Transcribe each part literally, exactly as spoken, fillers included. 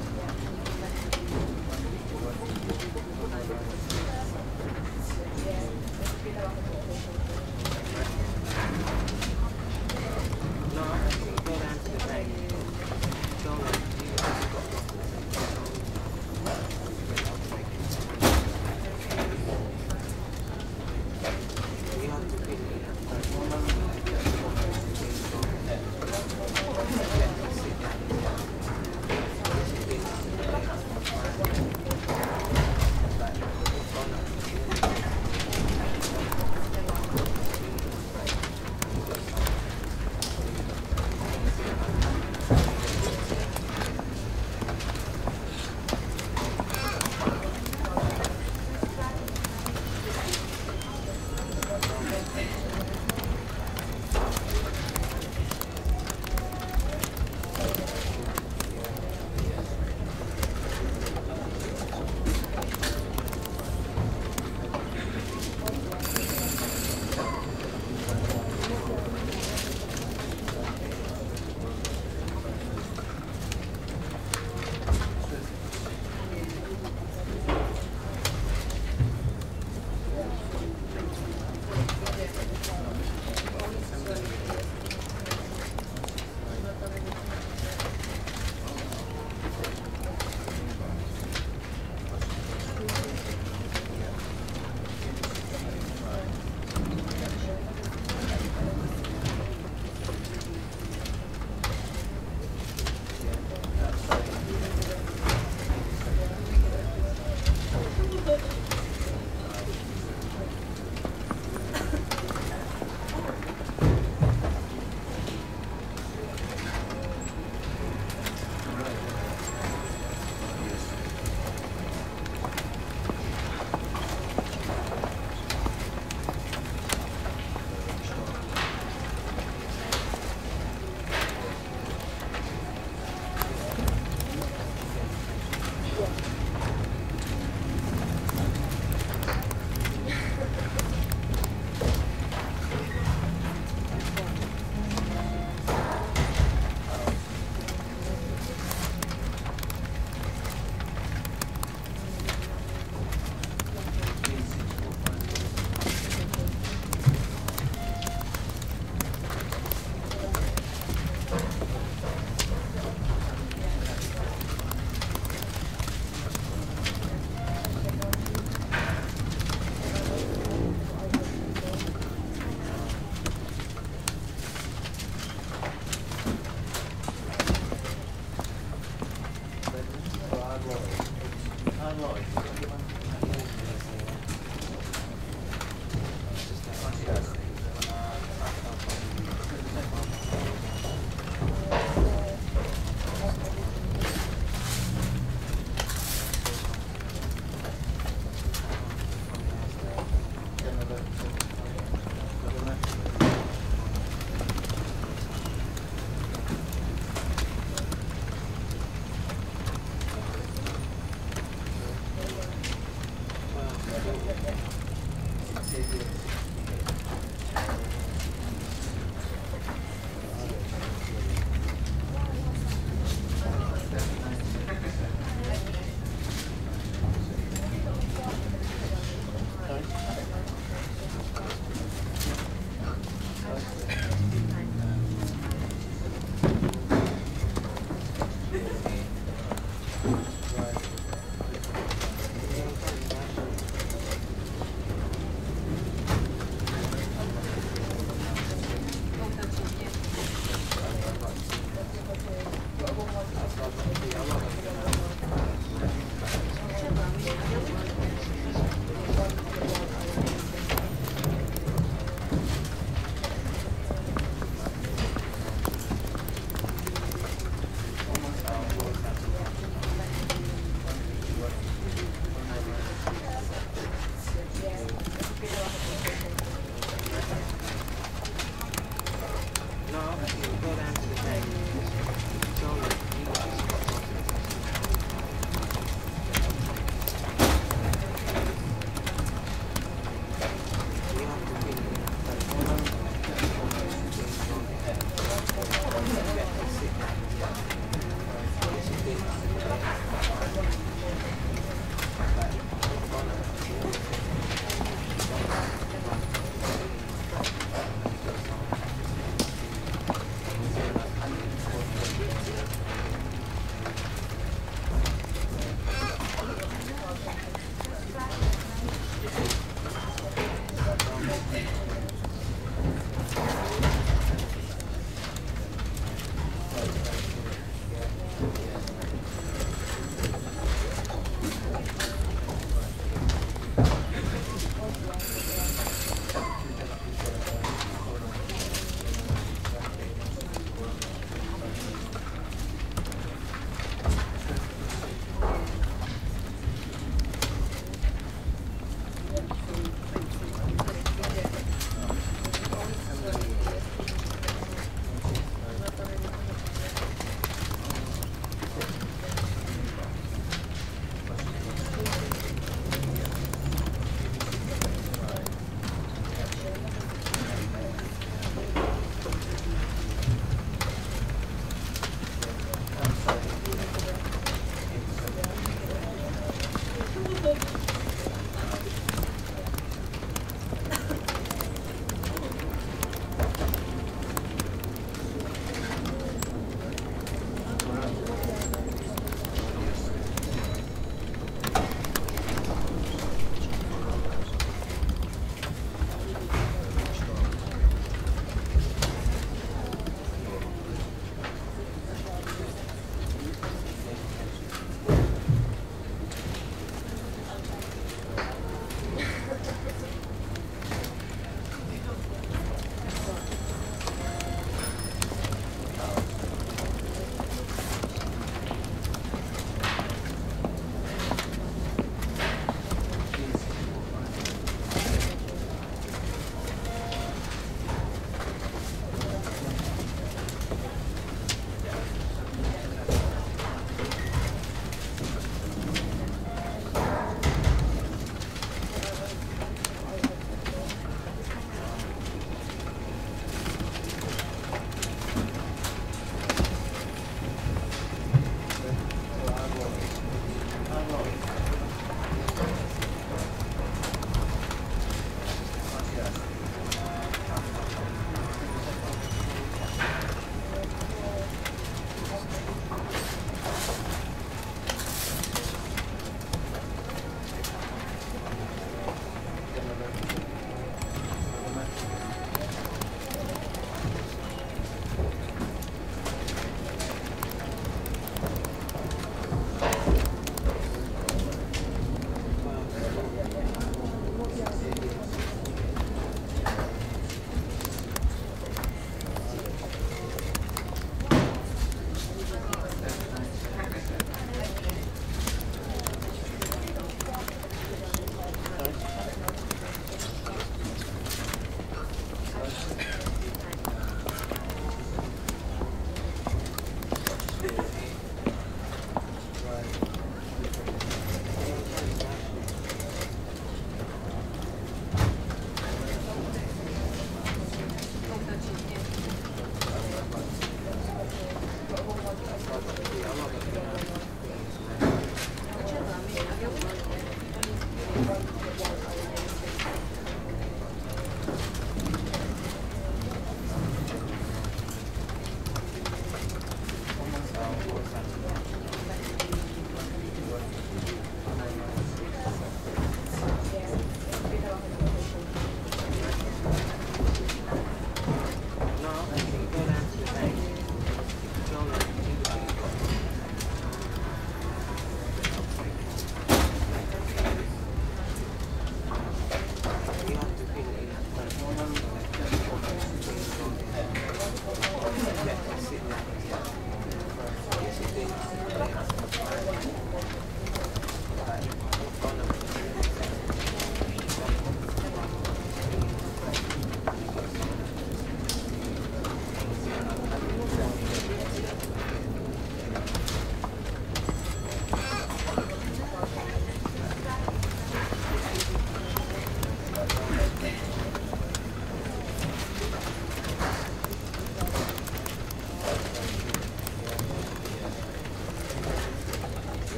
Thank you.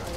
I